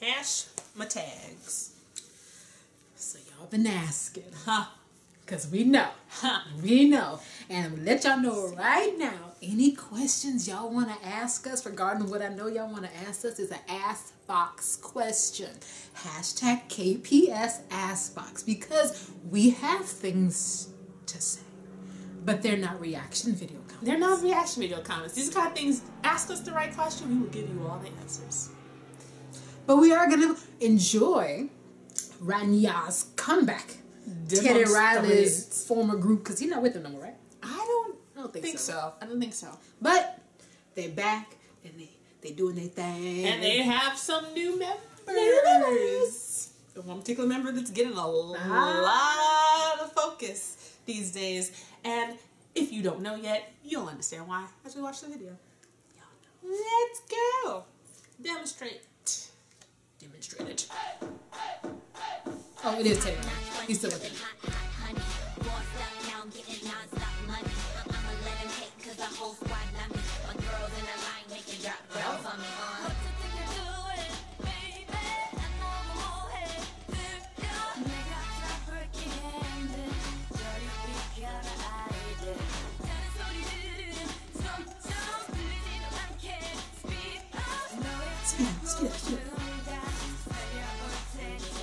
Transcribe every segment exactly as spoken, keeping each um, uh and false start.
Cash my tags. So y'all been asking, huh? Because we know, huh? We know. And I'm going to let y'all know right now, any questions y'all want to ask us regarding what I know y'all want to ask us is an Ask Box question. Hashtag K P S Ask Box. Because we have things to say. But they're not reaction video comments. They're not reaction video comments. These kind of things, ask us the right question, we will give you all the answers. But we are going to enjoy Rania's comeback. Them Teddy Riley's former group, because he's not with them no more, right? I don't, I don't think, think so. so. I don't think so. But they're back, and they, they doing their thing. And they have some new members. New members. The one particular member that's getting a ah. lot of focus these days. And if you don't know yet, you'll understand why as we watch the video. Y'all know. Let's go. Demonstrate. Demonstrate it. Oh, it is Teddy Riley. He's still with me. Speed up, speed up, speed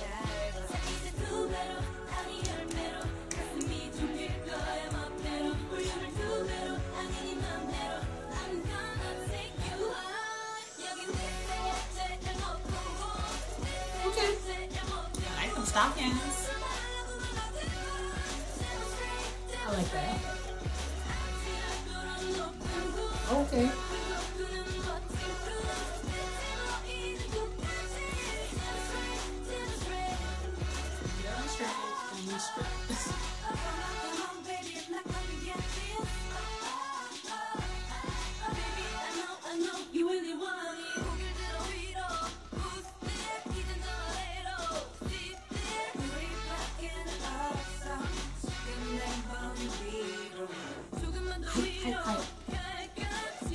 up. Stockings. I like that. Okay.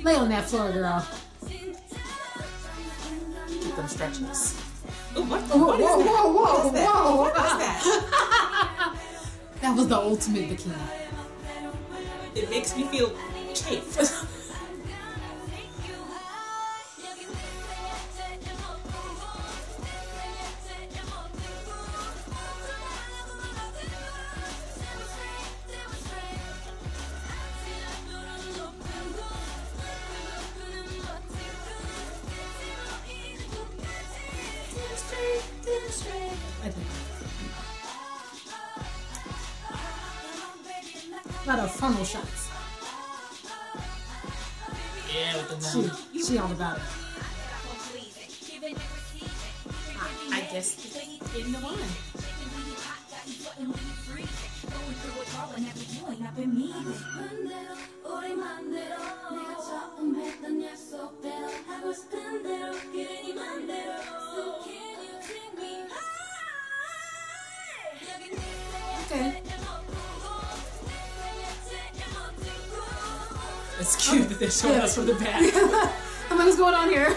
Lay on that floor, girl. Keep them stretches. Ooh, what the, what whoa, is whoa, whoa, whoa, what is whoa. What was that? That was the ultimate bikini. It makes me feel chafed. A lot of funnel shots. Yeah, with the number. She, she all about it. I, I guess in the one. Okay. It's cute that they're showing us from the back. I'm like, what's going on here?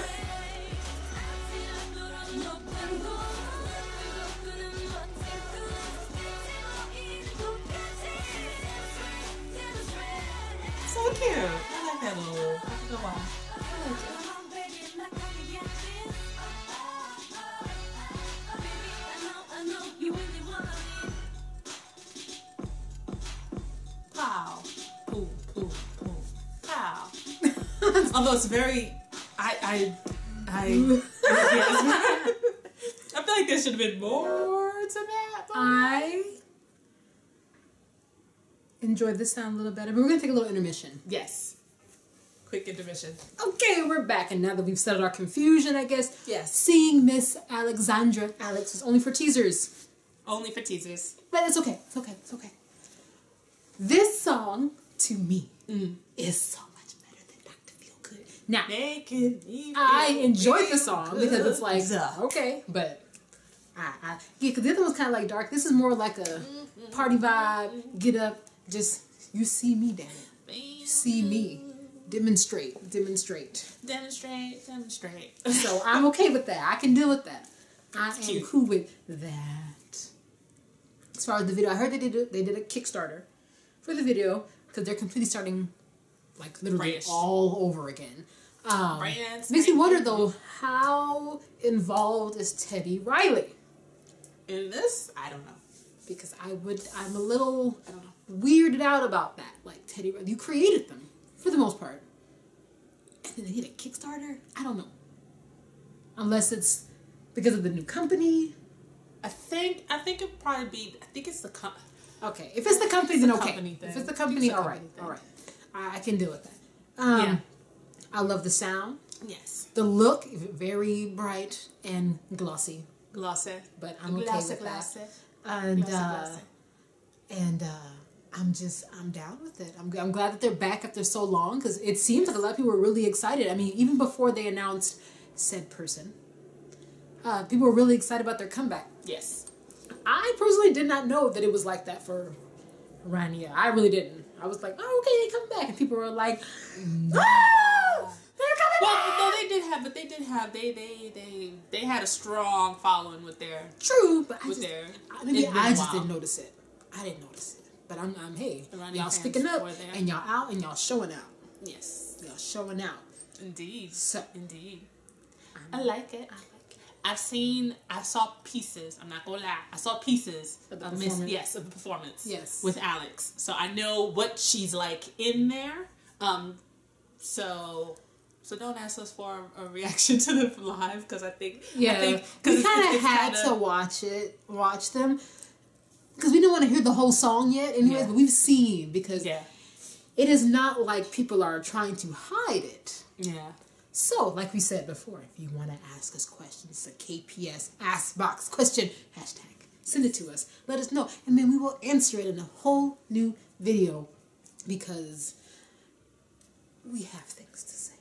So cute. I like that little. I can go on. I like it. Although it's very, I, I, I, I feel like there should have been more to that. I enjoyed this sound a little better, but we're going to take a little intermission. Yes. Quick intermission. Okay, we're back, and now that we've settled our confusion, I guess, yes. Seeing Miss Alexandra, Alex, was only for teasers. Only for teasers. But it's okay, it's okay, it's okay. This song, to me, mm. is so Now, I enjoyed the song because it's like, okay, but I, I, yeah, because the other one's kind of like dark. This is more like a party vibe, get up, just, you see me, damn it. You see me. Demonstrate, demonstrate. Demonstrate, demonstrate. So I'm okay with that. I can deal with that. ask you who with that. As far as the video, I heard they did a, they did a Kickstarter for the video because they're completely starting like literally Brands. all over again. Um, Brands. Makes me wonder though, how involved is Teddy Riley in this? I don't know. Because I would, I'm a little I don't know. weirded out about that. Like Teddy Riley, you created them for the most part. And then they did a Kickstarter? I don't know. Unless it's because of the new company. I think I think it'd probably be, I think it's the company. Okay, if it's the company, then okay. If it's the company, all right, all right. I can deal with that. Um, yeah. I love the sound. Yes. The look, very bright and glossy. Glossy. But I'm okay with that. And uh, and uh, I'm just I'm down with it. I'm I'm glad that they're back after so long because it seems like a lot of people were really excited. I mean, even before they announced said person, uh, people were really excited about their comeback. Yes. I personally did not know that it was like that for Rania. I really didn't. I was like, oh, okay, they come back, and people were like, oh, they're coming back. Well, no, they did have, but they did have, they they they they had a strong following with their true, but I with just, their, maybe I just didn't notice it. I didn't notice it, but I'm, I'm hey, y'all sticking up, and y'all out, and y'all showing out. Yes, y'all showing out. Indeed, so indeed, I'm, I like it. I like it. I've seen, I saw pieces. I'm not gonna lie, I saw pieces of the performance. Miss, yes, of the performance. Yes, with Alex. So I know what she's like in there. Um, so. So don't ask us for a, a reaction to the live because I think yeah I think, we kind of had kinda... to watch it, watch them because we didn't want to hear the whole song yet. Anyways, yeah. But we've seen because yeah. it is not like people are trying to hide it. Yeah. So like we said before, if you want to ask us questions, it's a K P S Ask Box question hashtag. Send it to us. Let us know, and then we will answer it in a whole new video because we have things to say.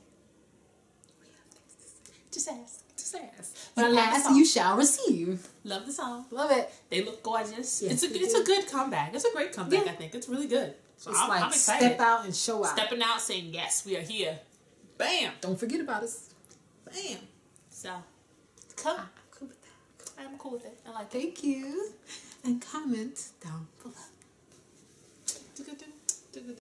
Just ask. Just ask. But you ask, you shall receive. Love the song. Love it. They look gorgeous. Yes, it's a it's do. a good comeback. It's a great comeback, yeah. I think. It's really good. So it's I'm, like I'm excited. Step out and show out. Stepping out saying, yes, we are here. Bam. Don't forget about us. Bam. So, come. I'm cool with that. I'm cool with it. I like Thank it. Thank you. And comment down below.